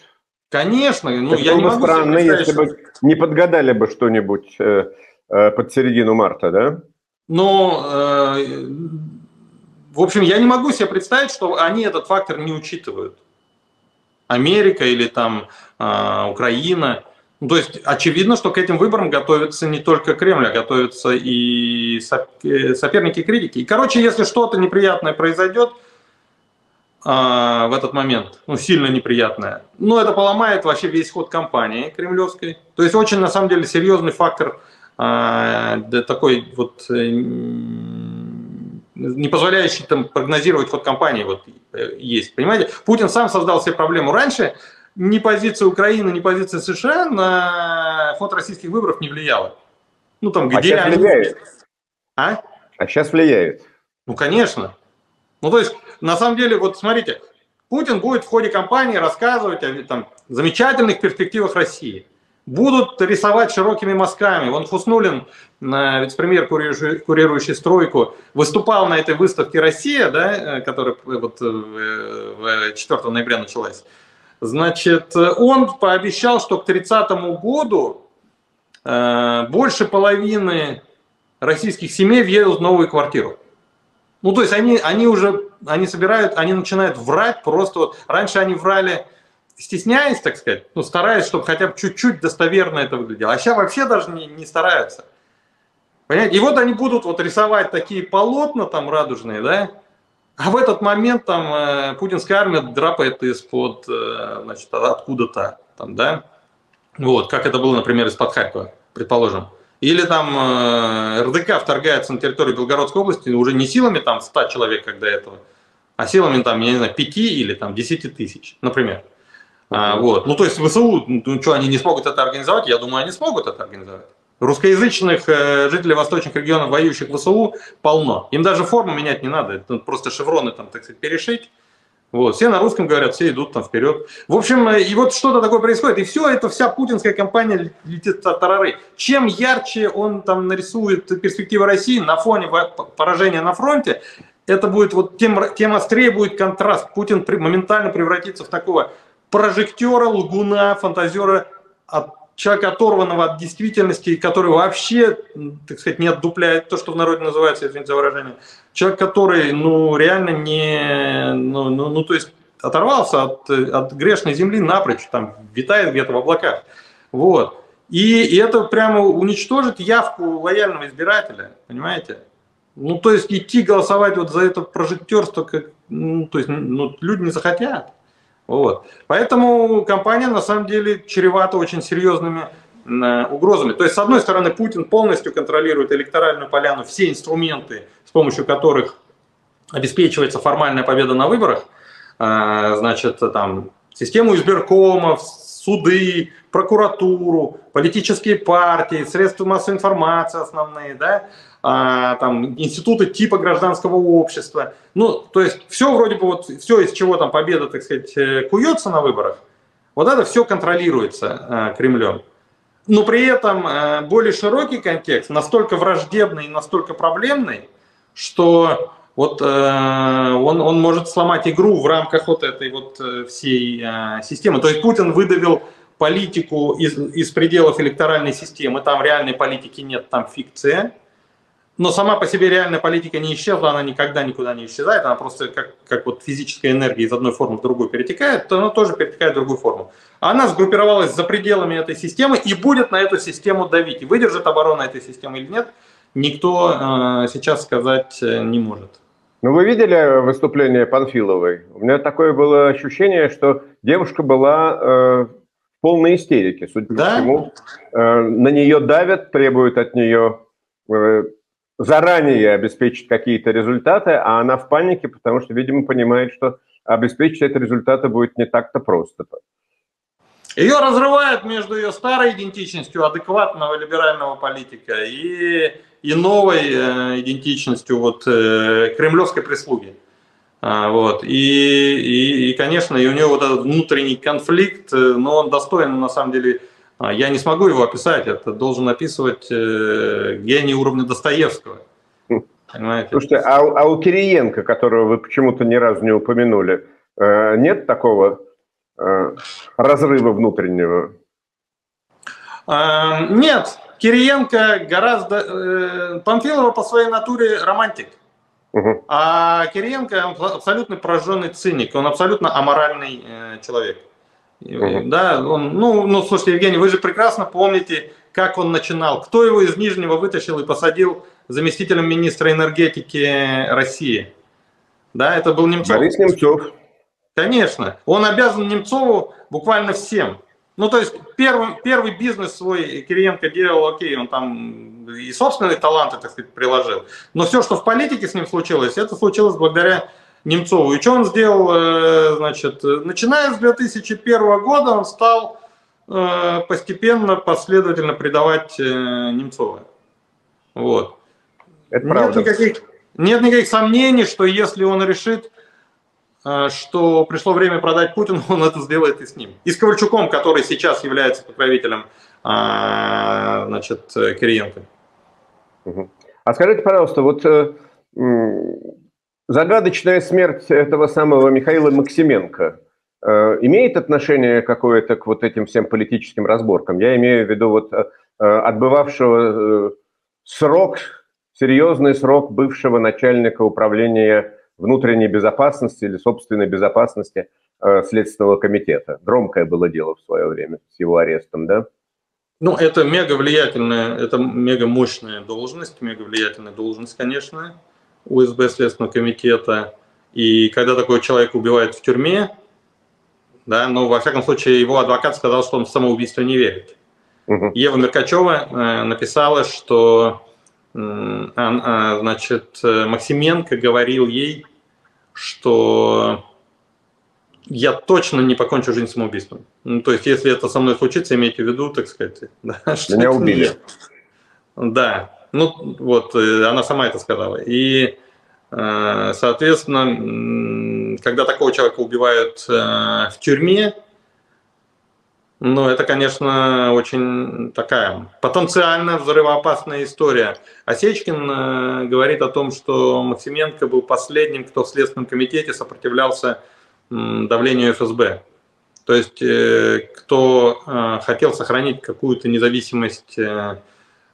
Конечно. Ну, это я было не могу странно, если что... бы не подгадали бы что-нибудь э, э, под середину марта, да? Ну, э, в общем, я не могу себе представить, что они этот фактор не учитывают. Америка или там э, Украина. То есть очевидно, что к этим выборам готовится не только Кремль, а готовятся и соперники, и критики. И, короче, если что-то неприятное произойдет э, в этот момент, ну, сильно неприятное, ну, это поломает вообще весь ход кампании кремлевской. То есть очень, на самом деле, серьезный фактор э, такой вот, э, не позволяющий там прогнозировать ход кампании вот, э, есть, понимаете? Путин сам создал себе проблему раньше, ни позиция Украины, ни позиция США на ход российских выборов не влияла. Ну, там, где а они... влияют. А? А сейчас влияют. Ну, конечно. Ну, то есть, на самом деле, вот смотрите, Путин будет в ходе кампании рассказывать о там, замечательных перспективах России. Будут рисовать широкими мазками. Вон Хуснуллин, вице-премьер, курирующий стройку, выступал на этой выставке «Россия», да, которая вот четвёртого ноября началась. Значит, он пообещал, что к тридцатому году больше половины российских семей въедут в новую квартиру. Ну, то есть они, они уже, они собирают, они начинают врать просто. Вот. Раньше они врали, стесняясь, так сказать, ну, стараясь, чтобы хотя бы чуть-чуть достоверно это выглядело. А сейчас вообще даже не, не стараются. Понимаете? И вот они будут вот рисовать такие полотна там радужные, да? А в этот момент там э, путинская армия драпает из-под, э, значит, откуда-то там, да? Вот, как это было, например, из-под Харькова, предположим. Или там э, РДК вторгается на территорию Белгородской области уже не силами там ста человек, как до этого, а силами там, я не знаю, пяти или там десяти тысяч, например. А, вот. Ну, то есть ВСУ, ну что, они не смогут это организовать? Я думаю, они смогут это организовать. Русскоязычных э, жителей восточных регионов, воюющих в ВСУ, полно. Им даже форму менять не надо, это просто шевроны там, так сказать, перешить. Вот. Все на русском говорят, все идут там вперед. В общем, э, и вот что-то такое происходит. И все, это вся путинская кампания летит от тарары. Чем ярче он там нарисует перспективы России на фоне поражения на фронте, это будет вот тем, тем острее будет контраст. Путин при, моментально превратится в такого... прожектера, лгуна, фантазера, от, человека, оторванного от действительности, который вообще, так сказать, не отдупляет то, что в народе называется, извините за выражение. Человек, который, ну, реально не... Ну, ну, ну то есть, оторвался от, от грешной земли напрочь, там, витает где-то в облаках. Вот. И, и это прямо уничтожит явку лояльного избирателя, понимаете? Ну, то есть, идти голосовать вот за это прожектерство, как, ну, то есть, ну, люди не захотят. Вот. Поэтому кампания на самом деле чревата очень серьезными э, угрозами. То есть, с одной стороны, Путин полностью контролирует электоральную поляну, все инструменты, с помощью которых обеспечивается формальная победа на выборах, э, значит, там, систему избиркомов, суды, прокуратуру, политические партии, средства массовой информации основные, да, а, там, институты типа гражданского общества. Ну, то есть все вроде бы, вот, все, из чего там победа, так сказать, куется на выборах, вот это все контролируется а, Кремлем. Но при этом а, более широкий контекст, настолько враждебный и настолько проблемный, что вот, а, он, он может сломать игру в рамках вот этой вот всей а, системы. То есть Путин выдавил политику из, из пределов электоральной системы, там реальной политики нет, там фикция. Но сама по себе реальная политика не исчезла, она никогда никуда не исчезает, она просто как, как вот физическая энергия из одной формы в другую перетекает, то она тоже перетекает в другую форму. Она сгруппировалась за пределами этой системы и будет на эту систему давить. И выдержит оборона этой системы или нет, никто э, сейчас сказать не может. Ну, вы видели выступление Панфиловой? У меня такое было ощущение, что девушка была... Э... полной истерики, судя по всему. Да? На нее давят, требуют от нее заранее обеспечить какие-то результаты, а она в панике, потому что, видимо, понимает, что обеспечить эти результаты будет не так-то просто. Ее разрывают между ее старой идентичностью адекватного либерального политика и, и новой идентичностью вот, кремлевской прислуги. Вот. И, и, и, конечно, и у него вот этот внутренний конфликт, но он достоин, на самом деле, я не смогу его описать, это должен описывать э, гений уровня Достоевского. Понимаете? Слушайте, а, а у Кириенко, которого вы почему-то ни разу не упомянули, э, нет такого э, разрыва внутреннего? Э, нет, Кириенко гораздо... Э, Панфилова по своей натуре романтик. А Кириенко абсолютно пораженный циник, он абсолютно аморальный э, человек. Uh-huh. Да, он, ну, ну, слушайте, Евгений, вы же прекрасно помните, как он начинал, кто его из Нижнего вытащил и посадил заместителем министра энергетики России. Да, это был Немцов. Борис Немцов. Конечно, он обязан Немцову буквально всем. Ну, то есть первый, первый бизнес свой Кириенко делал, окей, он там и собственные таланты, так сказать, приложил. Но все, что в политике с ним случилось, это случилось благодаря Немцову. И что он сделал? Значит, начиная с две тысячи первого года он стал постепенно, последовательно предавать Немцова. Вот. Это правда. Нет никаких, нет никаких сомнений, что если он решит, что пришло время продать Путину, он это сделает и с ним. И с Ковальчуком, который сейчас является покровителем, значит, Кириенко. А скажите, пожалуйста, вот загадочная смерть этого самого Михаила Максименко имеет отношение какое-то к вот этим всем политическим разборкам? Я имею в виду вот отбывавшего срок, серьезный срок бывшего начальника управления внутренней безопасности или собственной безопасности Следственного комитета. Громкое было дело в свое время с его арестом, да? Ну, это мега влиятельная, это мега мощная должность, мега влиятельная должность, конечно, УСБ Следственного комитета. И когда такой человек убивает в тюрьме, да, но, ну, во всяком случае, его адвокат сказал, что он в самоубийство не верит. Угу. Ева Меркачева э, написала, что э, э, значит, Максименко говорил ей, что я точно не покончу жизнь самоубийством. Ну, то есть, если это со мной случится, имейте в виду, так сказать, да, что меня убили. Да, ну вот, э, она сама это сказала. И, э, соответственно, когда такого человека убивают э, в тюрьме, ну, это, конечно, очень такая потенциально взрывоопасная история. Осечкин э, говорит о том, что Максименко был последним, кто в Следственном комитете сопротивлялся э, давлению эф эс бэ. То есть, э, кто э, хотел сохранить какую-то независимость э,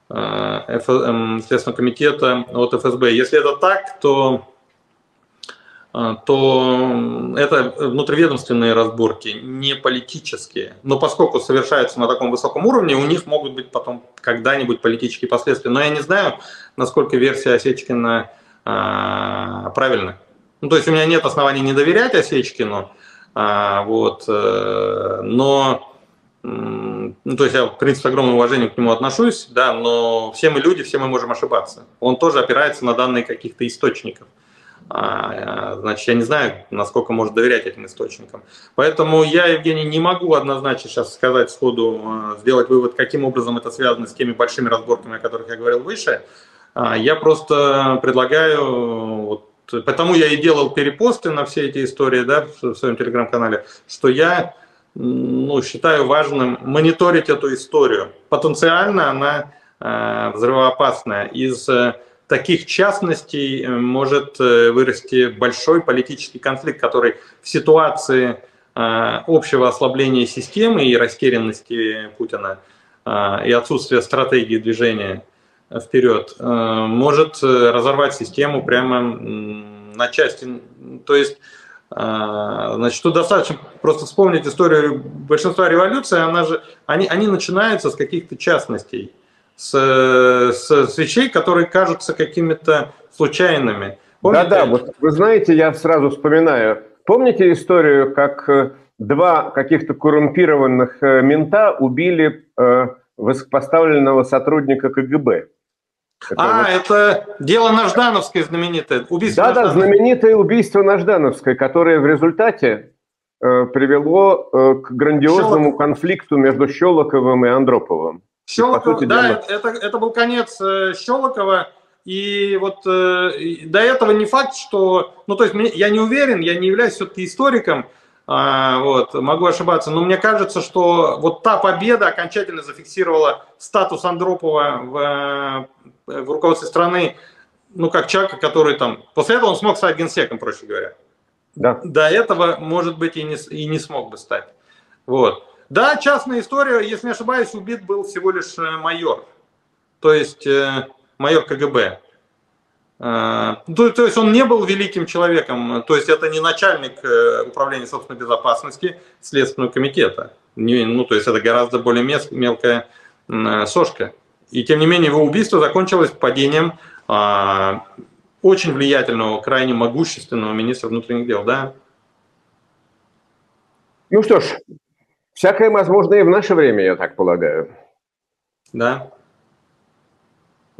э, Следственного комитета от эф эс бэ. Если это так, то... то это внутриведомственные разборки, не политические. Но поскольку совершаются на таком высоком уровне, у них могут быть потом когда-нибудь политические последствия. Но я не знаю, насколько версия Осечкина а, правильна. Ну, то есть у меня нет оснований не доверять Осечкину, а, вот, а, но... Ну, то есть я, в принципе, с огромным уважением к нему отношусь, да, но все мы люди, все мы можем ошибаться. Он тоже опирается на данные каких-то источников. Значит, я не знаю, насколько можно доверять этим источникам. Поэтому я, Евгений, не могу однозначно сейчас сказать сходу, сделать вывод, каким образом это связано с теми большими разборками, о которых я говорил выше. Я просто предлагаю, вот, потому я и делал перепосты на все эти истории, да, в своем телеграм-канале, что я, ну, считаю важным мониторить эту историю. Потенциально она взрывоопасная. Из таких частностей может вырасти большой политический конфликт, который в ситуации общего ослабления системы и растерянности Путина и отсутствия стратегии движения вперед может разорвать систему прямо на части. То есть, значит, тут достаточно просто вспомнить историю большинства революций, она же, они, они начинаются с каких-то частностей. С, с, с вещей, которые кажутся какими-то случайными. Да-да, вот вы знаете, я сразу вспоминаю. Помните историю, как два каких-то коррумпированных мента убили э, высокопоставленного сотрудника КГБ? Это а, вот... это дело на Ждановской знаменитое. Да-да, знаменитое убийство на Ждановской, которое в результате э, привело э, к грандиозному Щелок... конфликту между Щелоковым и Андроповым. Щелоков, сути, да, это, это был конец Щелокова, и вот и до этого не факт, что... Ну, то есть я не уверен, я не являюсь все-таки историком, вот, могу ошибаться, но мне кажется, что вот та победа окончательно зафиксировала статус Андропова в, в руководстве страны, ну, как человека, который там... После этого он смог стать генсеком, проще говоря. Да. До этого, может быть, и не, и не смог бы стать. Вот. Да, частная история, если не ошибаюсь, убит был всего лишь майор, то есть э, майор КГБ. Э, то, то есть он не был великим человеком, то есть это не начальник э, управления собственной безопасности Следственного комитета. Не, ну, то есть это гораздо более мес, мелкая э, сошка. И тем не менее его убийство закончилось падением э, очень влиятельного, крайне могущественного министра внутренних дел, да? Ну что ж... Всякое возможно и в наше время, я так полагаю. Да.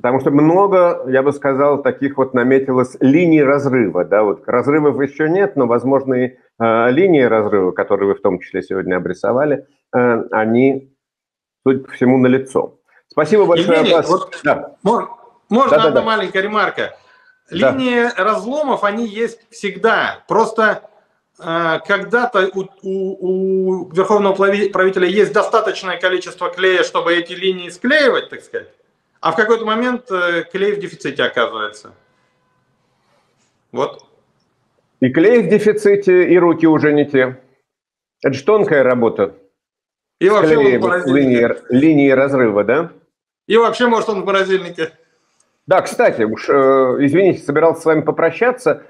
Потому что много, я бы сказал, таких вот наметилось линий разрыва. Да? Вот разрывов еще нет, но возможные э, линии разрыва, которые вы в том числе сегодня обрисовали, э, они, судя по всему, налицо. Спасибо большое. Евгений, вот, да. Можно да, одна да, маленькая да. ремарка? Линии да. разломов, они есть всегда. Просто э, когда-то у, у, у верховного правителя есть достаточное количество клея, чтобы эти линии склеивать, так сказать. А в какой-то момент клей в дефиците оказывается. Вот. И клей в дефиците, и руки уже не те. Это же тонкая работа. И вообще он в морозильнике. Линии, линии разрыва, да? И вообще, может, он в морозильнике. Да, кстати, уж, извините, собирался с вами попрощаться.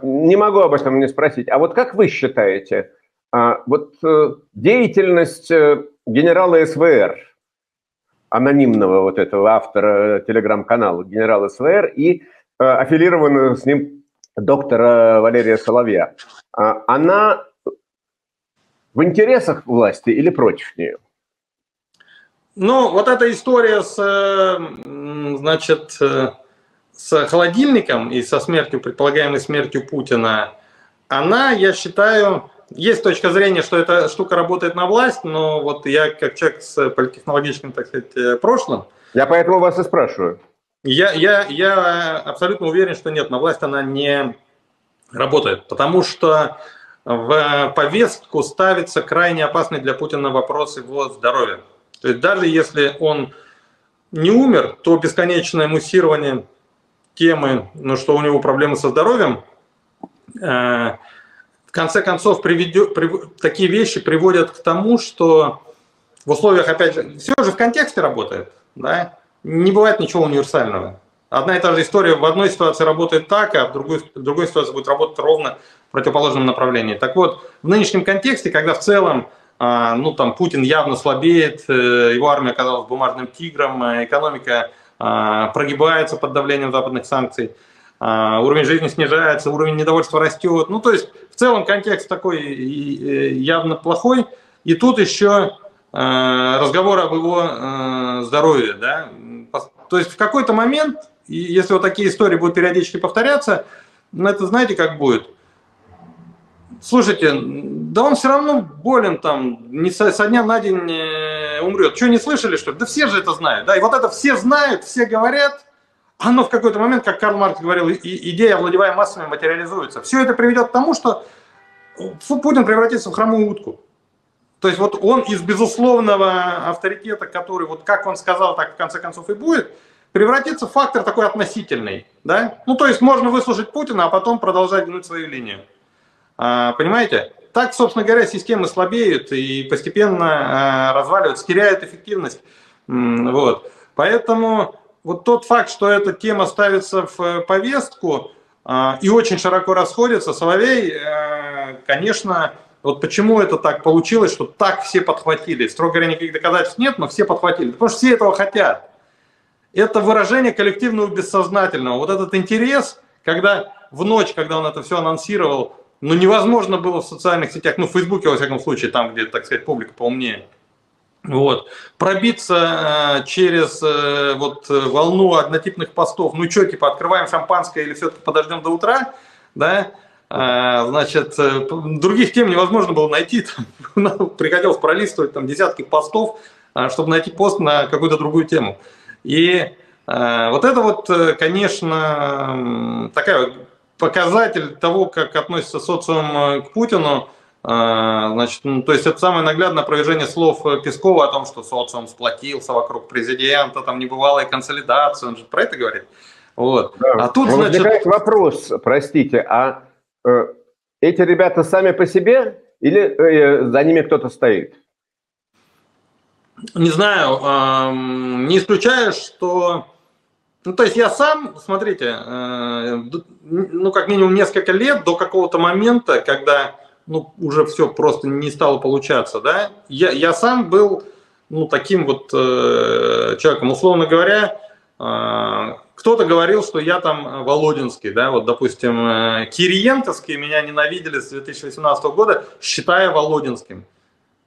Не могу об этом не спросить. А вот как вы считаете, вот деятельность генерала СВР, анонимного вот этого автора телеграм-канала генерала СВР и э, аффилированного с ним доктора Валерия Соловья. А, она в интересах власти или против нее? Ну, вот эта история с, значит, с холодильником и со смертью, предполагаемой смертью Путина, она, я считаю... Есть точка зрения, что эта штука работает на власть, но вот я как человек с политтехнологическим, так сказать, прошлым... Я поэтому вас и спрашиваю. Я, я, я абсолютно уверен, что нет, на власть она не работает, потому что в повестку ставится крайне опасный для Путина вопрос его здоровья. То есть даже если он не умер, то бесконечное муссирование темы, ну, что у него проблемы со здоровьем... Э В конце концов, приведет, прив, такие вещи приводят к тому, что в условиях, опять же, все же в контексте работает, да? Не бывает ничего универсального. Одна и та же история в одной ситуации работает так, а в другой, в другой ситуации будет работать ровно в противоположном направлении. Так вот, в нынешнем контексте, когда в целом ну, там, Путин явно слабеет, его армия оказалась бумажным тигром, экономика прогибается под давлением западных санкций, уровень жизни снижается, уровень недовольства растет. Ну, то есть, в целом контекст такой явно плохой. И тут еще разговор об его здоровье. Да? То есть, в какой-то момент, если вот такие истории будут периодически повторяться, ну, это знаете, как будет? Слушайте, да он все равно болен, там, не со, со дня на день умрет. Чего, не слышали, что ли? Да все же это знают. Да? И вот это все знают, все говорят. Оно в какой-то момент, как Карл Маркс говорил, идея, овладевая массами, материализуется. Все это приведет к тому, что Путин превратится в хромую утку. То есть вот он из безусловного авторитета, который, вот как он сказал, так в конце концов и будет, превратится в фактор такой относительный. Да? Ну то есть можно выслушать Путина, а потом продолжать гнуть свою линию. А, понимаете? Так, собственно говоря, системы слабеют и постепенно а, разваливаются, теряют эффективность. Вот. Поэтому... Вот тот факт, что эта тема ставится в повестку э, и очень широко расходится, Соловей, э, конечно, вот почему это так получилось, что так все подхватили. Строго говоря, никаких доказательств нет, но все подхватили. Потому что все этого хотят. Это выражение коллективного бессознательного. Вот этот интерес, когда в ночь, когда он это все анонсировал, ну невозможно было в социальных сетях, ну в Фейсбуке, во всяком случае, там где, так сказать, публика поумнее. Вот. Пробиться э, через э, вот, волну однотипных постов, ну что, типа, открываем шампанское или все-таки подождем до утра, да, э, значит, э, других тем невозможно было найти, там, приходилось пролистывать там, десятки постов, э, чтобы найти пост на какую-то другую тему. И э, вот это вот, конечно, такая вот показатель того, как относится социум к Путину. Значит, ну, то есть это самое наглядное опровержение слов Пескова о том, что социум сплотился вокруг президента, там небывалая консолидация, он же про это говорит. Вот. Да. А тут, значит... Возникает вопрос, простите, а э, эти ребята сами по себе или э, за ними кто-то стоит? Не знаю, э, не исключаю, что... Ну, то есть я сам, смотрите, э, ну, как минимум несколько лет до какого-то момента, когда... Ну, уже все просто не стало получаться, да. Я, я сам был, ну, таким вот э, человеком, условно говоря, э, кто-то говорил, что я там володинский, да, вот, допустим, э, кириенковские меня ненавидели с две тысячи восемнадцатого года, считая володинским.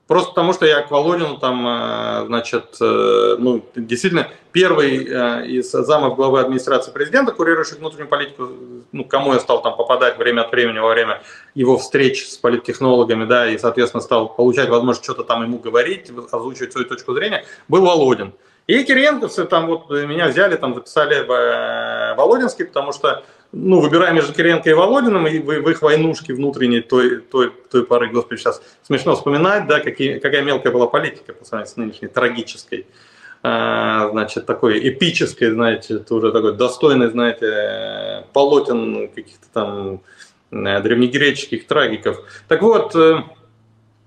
Просто потому, что я к Володину там, значит, ну, действительно, первый из замов главы администрации президента, курирующих внутреннюю политику, ну, кому я стал там попадать время от времени во время его встреч с политтехнологами, да, и, соответственно, стал получать возможность что-то там ему говорить, озвучивать свою точку зрения, был Володин. И кириенковцы там вот меня взяли, там записали Володинский, потому что, ну, выбирая между Кириенко и Володиным, и в их войнушке внутренней той, той, той поры, господи, сейчас смешно вспоминать, да, какие, какая мелкая была политика по сравнению с нынешней трагической, а, значит, такой эпической, знаете, уже такой достойной, знаете, полотен каких-то там древнегреческих трагиков. Так вот,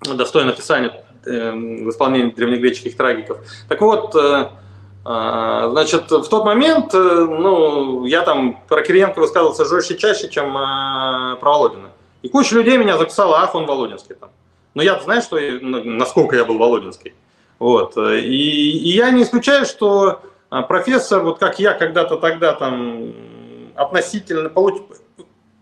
достойное описание в исполнении древнегреческих трагиков. Так вот, значит, в тот момент, ну, я там про Кириенко высказывался жестче чаще, чем э, про Володина. И куча людей меня записала, ах, он Володинский там. Но я-то знаю, что, насколько я был Володинский. Вот. И, и я не исключаю, что профессор, вот как я когда-то тогда там относительно получил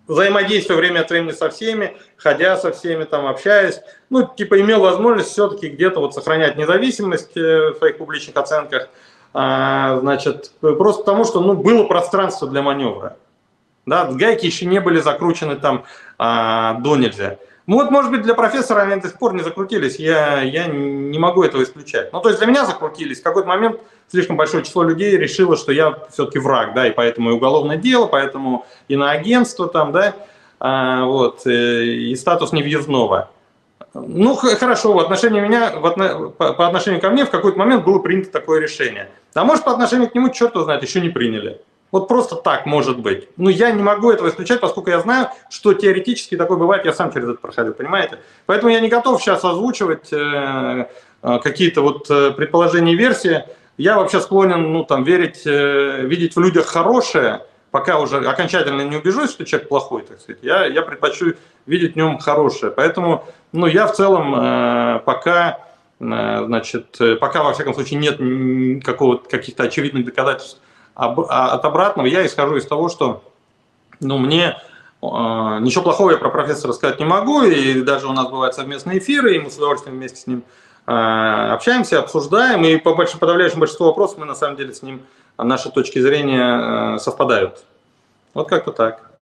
взаимодействие время от времени со всеми, ходя со всеми, там, общаясь, ну, типа имел возможность все-таки где-то вот сохранять независимость в своих публичных оценках. А, значит, просто потому, что, ну, было пространство для маневра. Да, гайки еще не были закручены там а, до нельзя. Ну вот, может быть, для профессора они до сих пор не закрутились, я, я не могу этого исключать. Ну, то есть для меня закрутились, в какой-то момент слишком большое число людей решило, что я все-таки враг, да, и поэтому и уголовное дело, поэтому и на агентство там, да, а, вот, и статус невъездного. Ну, хорошо, в отношении меня, в отно... по отношению ко мне в какой-то момент было принято такое решение. А может, по отношению к нему, черт его знает, еще не приняли. Вот просто так может быть. Но я не могу этого исключать, поскольку я знаю, что теоретически такое бывает, я сам через это проходил, понимаете? Поэтому я не готов сейчас озвучивать э, какие-то вот предположения и версии. Я вообще склонен, ну, там, верить, э, видеть в людях хорошее, пока уже окончательно не убежусь, что человек плохой, так сказать. Я, я предпочту видеть в нем хорошее. Поэтому, ну, я в целом э, пока, э, значит, пока, во всяком случае, нет каких-то очевидных доказательств от обратного, я исхожу из того, что, ну, мне э, ничего плохого я про профессора сказать не могу, и даже у нас бывают совместные эфиры, и мы с удовольствием вместе с ним э, общаемся, обсуждаем, и по большому, подавляющему большинству вопросов мы, на самом деле, с ним, наши точки зрения э, совпадают. Вот как-то так.